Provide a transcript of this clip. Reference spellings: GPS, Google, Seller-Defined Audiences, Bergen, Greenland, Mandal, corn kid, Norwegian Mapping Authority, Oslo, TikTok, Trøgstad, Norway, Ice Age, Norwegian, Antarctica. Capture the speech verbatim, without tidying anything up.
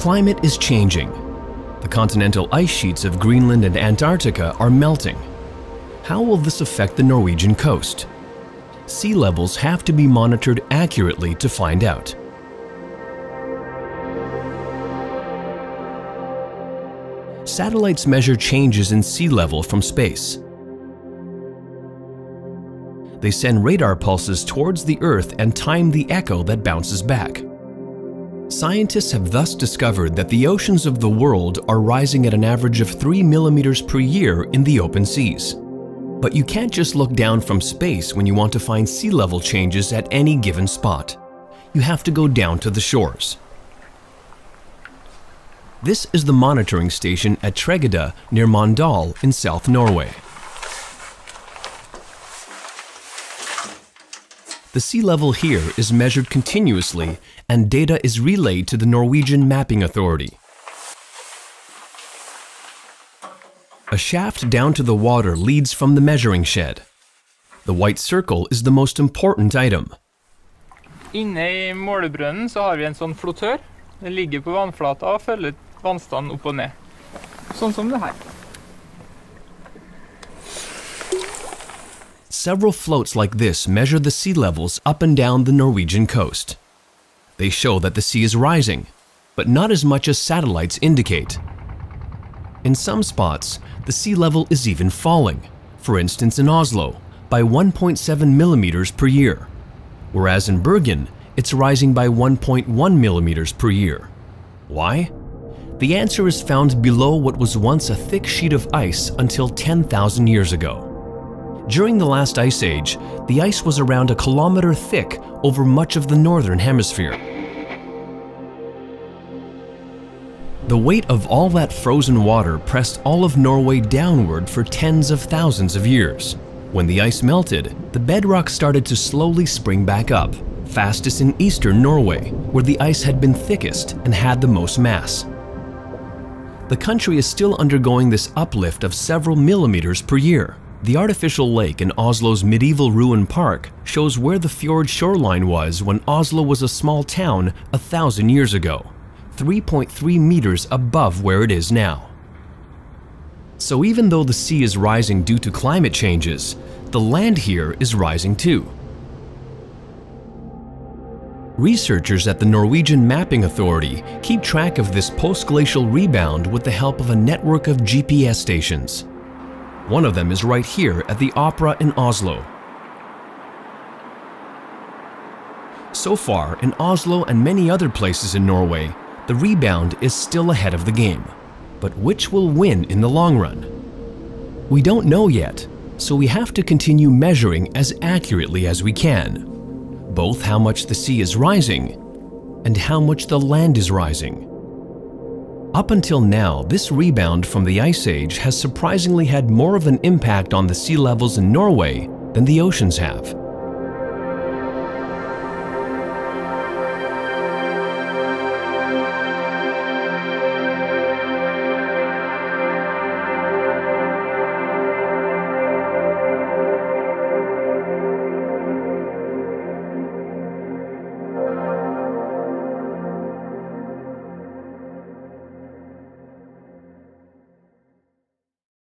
climate is changing. The continental ice sheets of Greenland and Antarctica are melting. How will this affect the Norwegian coast? Sea levels have to be monitored accurately to find out. Satellites measure changes in sea level from space. They send radar pulses towards the Earth and time the echo that bounces back. Scientists have thus discovered that the oceans of the world are rising at an average of three millimeters per year in the open seas. But you can't just look down from space when you want to find sea level changes at any given spot. You have to go down to the shores. This is the monitoring station at Trøgstad near Mandal in South Norway. The sea level here is measured continuously and data is relayed to the Norwegian Mapping Authority. A shaft down to the water leads from the measuring shed. The white circle is the most important item. Inne I målebrunnen så har vi en sånn flottør. Den ligger på vannflata og følger vannstanden opp og ned. Sånn som det her. Several floats like this measure the sea levels up and down the Norwegian coast. They show that the sea is rising, but not as much as satellites indicate. In some spots, the sea level is even falling, for instance in Oslo, by one point seven millimeters per year, whereas in Bergen, it's rising by one point one millimeters per year. Why? The answer is found below what was once a thick sheet of ice until ten thousand years ago. During the last ice age, the ice was around a kilometer thick over much of the northern hemisphere. The weight of all that frozen water pressed all of Norway downward for tens of thousands of years. When the ice melted, the bedrock started to slowly spring back up, fastest in eastern Norway, where the ice had been thickest and had the most mass. The country is still undergoing this uplift of several millimeters per year. The artificial lake in Oslo's medieval ruin park shows where the fjord shoreline was when Oslo was a small town a thousand years ago, three point three meters above where it is now. So even though the sea is rising due to climate changes, the land here is rising too. Researchers at the Norwegian Mapping Authority keep track of this post-glacial rebound with the help of a network of G P S stations. One of them is right here at the Opera in Oslo. So far, in Oslo and many other places in Norway, the rebound is still ahead of the game. But which will win in the long run? We don't know yet, so we have to continue measuring as accurately as we can. Both how much the sea is rising and how much the land is rising. Up until now, this rebound from the Ice Age has surprisingly had more of an impact on the sea levels in Norway than the oceans have.